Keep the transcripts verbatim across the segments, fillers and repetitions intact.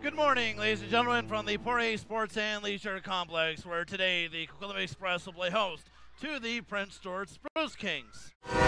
Good morning, ladies and gentlemen, from the Poirier Sports and Leisure Complex, where today the Coquitlam Express will play host to the Prince George Spruce Kings. Fires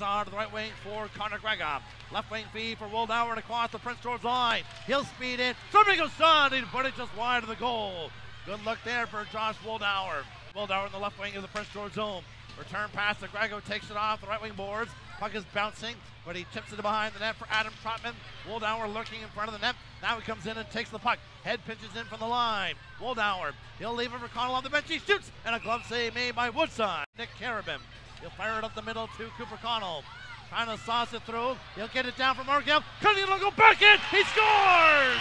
on to the right wing for Connor Gregov. Left wing feed for Wildauer across the Prince George line. He'll speed it. Somebody goes on, but it's just wide of the goal. Good look there for Josh Wildauer. Wildauer in the left wing of the Prince George zone. Return pass to Grego, takes it off the right wing boards. Puck is bouncing, but he tips it behind the net for Adam Trotman. Wildauer lurking in front of the net. Now he comes in and takes the puck. Head pinches in from the line. Wildauer, he'll leave it for Connell on the bench. He shoots, and a glove save made by Woodside. Nick Carabin, he'll fire it up the middle to Cooper Connell. Trying to sauce it through. He'll get it down for Markell. Cunningham will go back in. He scores!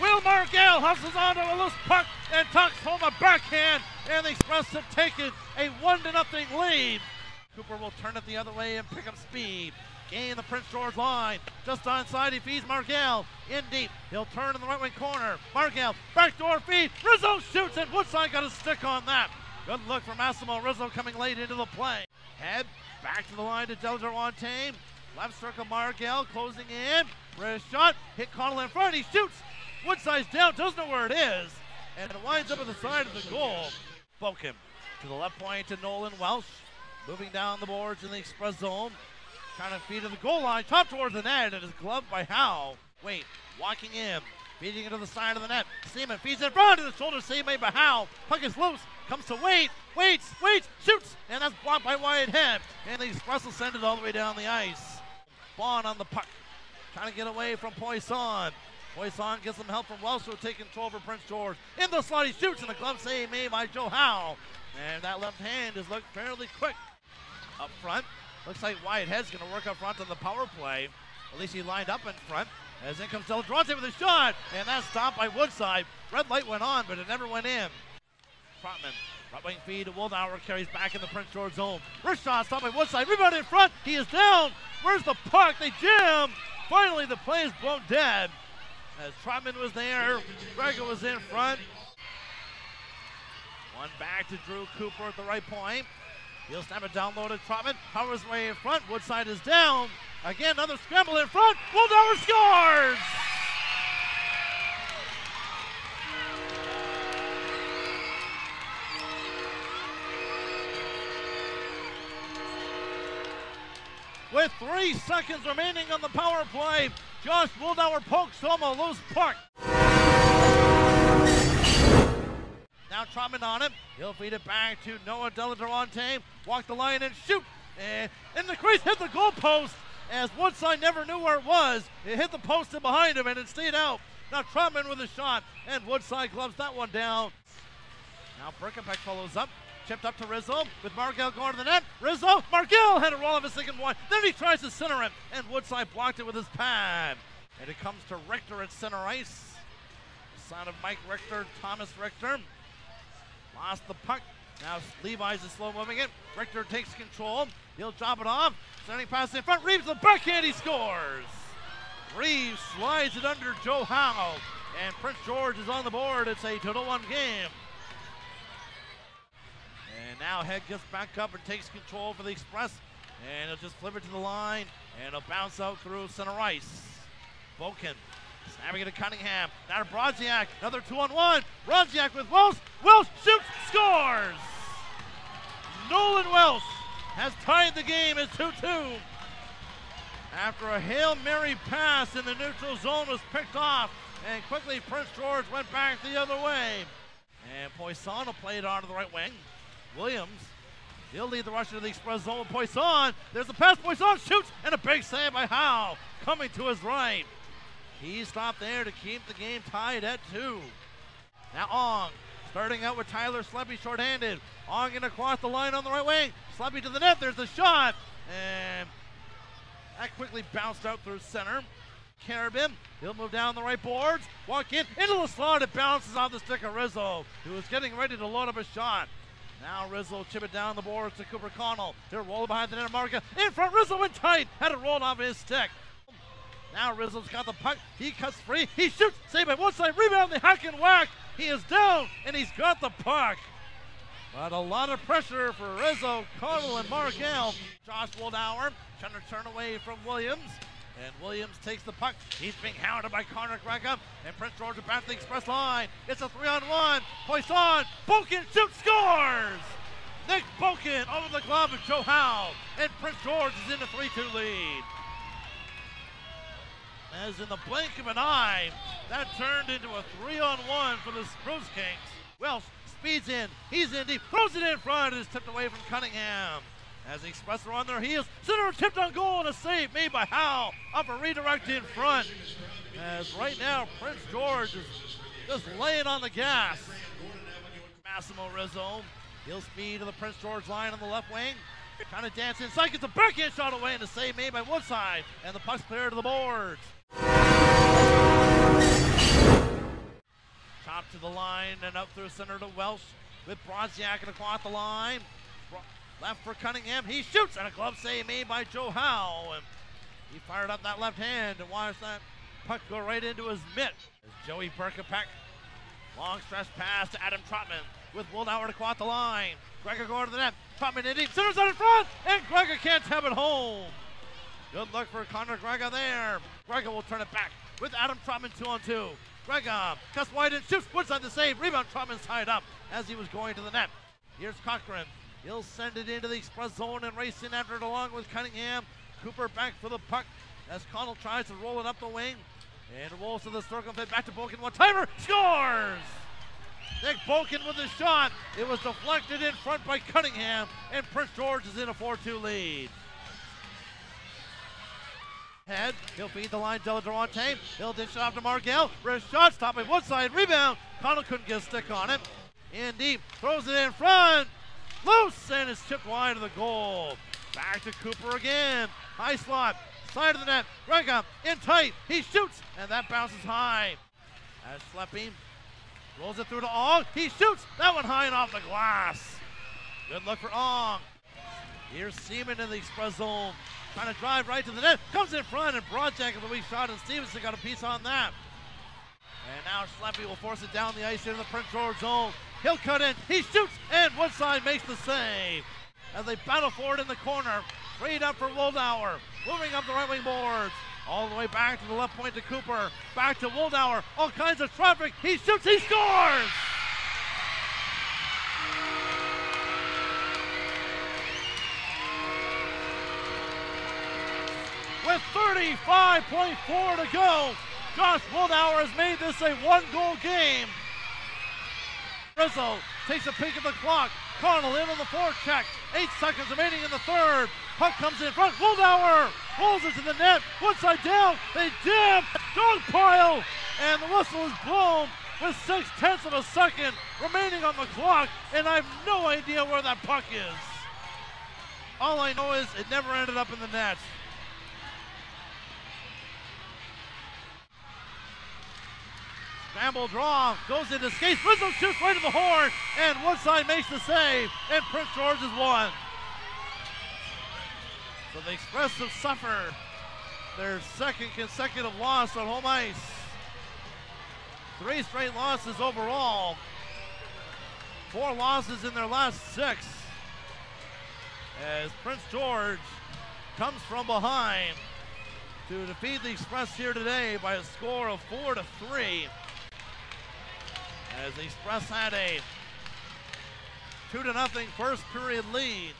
Will Markell hustles onto a loose puck and tucks home a backhand, and the Express have taken a one to nothing lead. Cooper will turn it the other way and pick up speed. Gain the Prince George line. Just onside, he feeds Markell in deep. He'll turn in the right wing corner. Markell, backdoor feed. Rizzo shoots, and Woodside got a stick on that. Good look for Massimo Rizzo coming late into the play. Head back to the line to Delger-Lontaine. Left circle, Markell closing in. Wrist shot, hit Connell in front, he shoots. Woodside's down, doesn't know where it is, and it winds up at the side of the goal. Boehm to the left point to Nolan Welsh, moving down the boards in the Express zone, kind of feed to the goal line, top towards the net, and it is gloved by Howe. Wait, walking in, feeding into the side of the net. Seaman feeds it right to the shoulder, save made by Howe. Puck is loose, comes to Wade, waits, waits, shoots, and that's blocked by Wyatt-Head, and the Express will send it all the way down the ice. Bond on the puck, trying to get away from Poisson. Poisson gets some help from Welsh, who will take control for Prince George. In the slot, he shoots, and a glove save made by Joe Howe. And that left hand has looked fairly quick. Up front, looks like Wyatt Head's going to work up front on the power play. At least he lined up in front. As in comes Delodronte with a shot, and that's stopped by Woodside. Red light went on, but it never went in. Trotman, right wing feed to Wildauer, carries back in the Prince George zone. Wrist shot stopped by Woodside. Rebound in front, he is down. Where's the puck? They jam. Finally, the play is blown dead. As Trotman was there, Grego was in front. One back to Drew Cooper at the right point. He'll snap it down low to Trotman. Powers way in front. Woodside is down. Again, another scramble in front. Wildauer scores! With three seconds remaining on the power play, Josh Wildauer pokes home a loose puck. Now Trotman on him. He'll feed it back to Noah Delodronte. Walk the line and shoot. And in the crease, hit the goalpost. As Woodside never knew where it was, it hit the post and behind him, and it stayed out. Now Trotman with a shot, and Woodside gloves that one down. Now Birkenbeck follows up. Chipped up to Rizzo, with Markell going to the net. Rizzo, Markell had a roll of his second one. Then he tries to center it, and Woodside blocked it with his pad. And it comes to Richter at center ice. The son of Mike Richter, Thomas Richter. Lost the puck. Now Levi's is slow moving it. Richter takes control. He'll drop it off. Sending pass in front. Reeves the backhand, he scores. Reeves slides it under Joe Howe. And Prince George is on the board. It's a two to one game. And now Head gets back up and takes control for the Express. And he'll just flip it to the line, and it'll bounce out through center ice. Boehm snapping it to Cunningham. Now to Brodziak, another two on one. Brodziak with Welsh. Welsh shoots, scores! Nolan Welsh has tied the game at two two. After a Hail Mary pass in the neutral zone was picked off, and quickly Prince George went back the other way. And Poisson will play it on to the right wing. Williams, he'll lead the rush into the Express zone with Poisson. There's the pass, Poisson shoots, and a big save by Howe, coming to his right. He stopped there to keep the game tied at two. Now Ong, starting out with Tyler Sleppy shorthanded. Ong in across the line on the right wing. Sleppy to the net, there's the shot. And that quickly bounced out through center. Carabin, he'll move down the right boards, walk in, into the slot, it bounces off the stick of Rizzo, who is getting ready to load up a shot. Now Rizzo chip it down the boards to Cooper Connell. He'll roll behind the net of Markell. In front, Rizzo went tight. Had it rolled off his stick. Now Rizzo's got the puck. He cuts free. He shoots. Saved by Woodside. Rebound. They hack and whack. He is down, and he's got the puck. But a lot of pressure for Rezzo, Connell, and Markell. Josh Waldauer trying to turn away from Williams. And Williams takes the puck. He's being hounded by Connor Crackham. And Prince George about the express line. It's a three-on-one. Poisson. Bokin shoots, scores! Nick Bokin over the glove of Joe Howe. And Prince George is in a three two lead. As in the blink of an eye, that turned into a three-on-one for the Spruce Kings. Welsh speeds in. He's in deep. Throws it in front. It is tipped away from Cunningham. As the Express are on their heels, center tipped on goal and a save made by Howe. Up a redirect in front. As right now, Prince George is just laying on the gas. Massimo Rizzo, he'll speed to the Prince George line on the left wing. Trying to dance inside, gets a backhand shot away and a save made by Woodside. And the puck's clear to the boards. Chopped to the line and up through center to Welsh with Brodziak and across the line. Left for Cunningham, he shoots, and a glove save made by Joe Howe. And he fired up that left hand and watched that puck go right into his mitt. As Joey Berkepec, long stretch pass to Adam Trotman with Wildauer to quat the line. Gregor going to the net, Trotman in deep, centers out in front, and Gregor can't have it home. Good luck for Connor Gregor there. Gregor will turn it back with Adam Trotman two on two. Gregor cuts wide and shoots, Woodside the save, rebound, Trotman's tied up as he was going to the net. Here's Cochran. He'll send it into the express zone and race in after it along with Cunningham. Cooper back for the puck as Connell tries to roll it up the wing. And rolls to the circumfit, back to Bokin, one-timer, scores! Nick Bokin with the shot. It was deflected in front by Cunningham, and Prince George is in a four two lead. Head, he'll feed the line, Della Durante. He'll dish it off to Markell. Wrist shot, stop by Woodside, rebound. Connell couldn't get a stick on it. In deep, throws it in front. Loose, and it's tipped wide of the goal. Back to Cooper again. High slot, side of the net. Grega in tight. He shoots, and that bounces high. As Schleppe rolls it through to Ong. He shoots. That one high and off the glass. Good look for Ong. Here's Seaman in the express zone. Trying to drive right to the net. Comes in front, and Brodziak with a weak shot, and Stevenson got a piece on that. And now Schleppe will force it down the ice into the Prince George zone. He'll cut in, he shoots, and Woodside makes the save. As they battle for it in the corner, freed up for Wildauer, moving up the right wing boards. All the way back to the left point to Cooper, back to Wildauer, all kinds of traffic, he shoots, he scores! With thirty-five point four to go, Josh Wildauer has made this a one-goal game. Rizzo takes a peek at the clock. Connell in on the forecheck. Eight seconds remaining in the third. Puck comes in front. Wildauer rolls it to the net. Woodside down. They dip. Dog pile. And the whistle is blown with six tenths of a second remaining on the clock. And I have no idea where that puck is. All I know is it never ended up in the net. Scramble draw, goes into skates, Rizzo shoots right to the horn, and Woodside makes the save, and Prince George has won. So the Express have suffered their second consecutive loss on home ice. Three straight losses overall. Four losses in their last six. As Prince George comes from behind to defeat the Express here today by a score of four to three. As the Express had a two to nothing first period lead.